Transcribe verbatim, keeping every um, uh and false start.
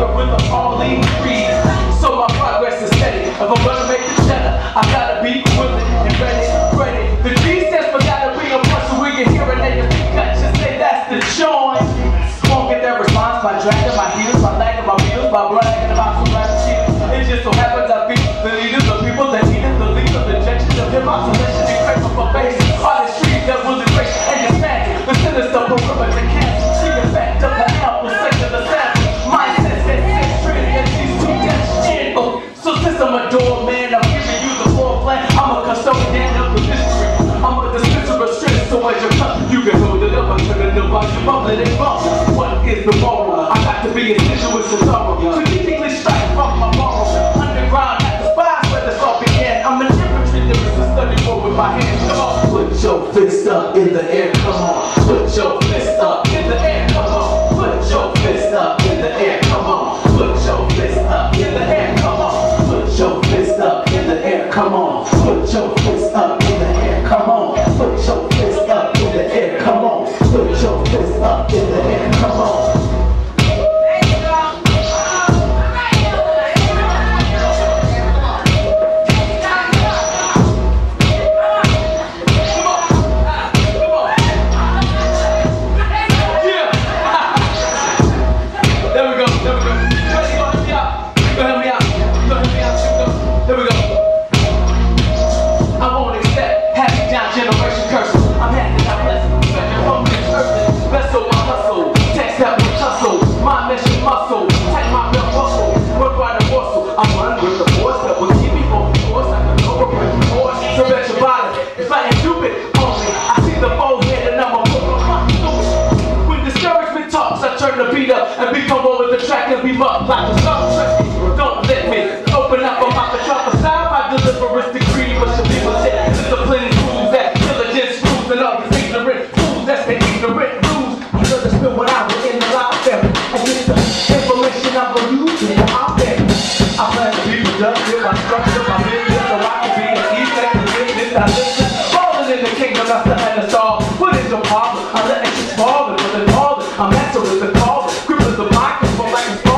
up with the all ingredients. So my progress is steady. If I'm gonna make the cheddar, I gotta be with it and ready, ready. The G stands for gotta be a person when you hear a nigga pick up. Just say that's the joint. Won't get that response by dragging my heels, by lagging my wheels, by bragging about some rap shit. It just so happens I be the leaders of people that need it, the leaders of the injections of hip hop, selection, and crap for base. All the streets that will depress and your fancy, the sinister, but river to catch. She can back up the apple, sex of the sound. I'm a doorman, I'm giving you the floor plan. I'm a custodian of the mystery. I'm a dispenser of stress, so as you come, you can hold it up. I'm turning the bar, you're bubbling and bubbling. What is the borrow? I got to be essential with the sorrow. Strategically strike from my borrow. Underground at the spot where the song began. I'm a temperature that is a study for with my hands. Come on, put your fist up in the air. Come on, put your fist up in the air. Come on, put your fist up in the air. Come on, put your fist up in the air. Come on. Put your fist up in the air, come on. Put your fist up in the air, come on. Put your fist up in the air, come on. Put your fist up in the air, come on. I'm messing with the call, grip of the pocket, but like a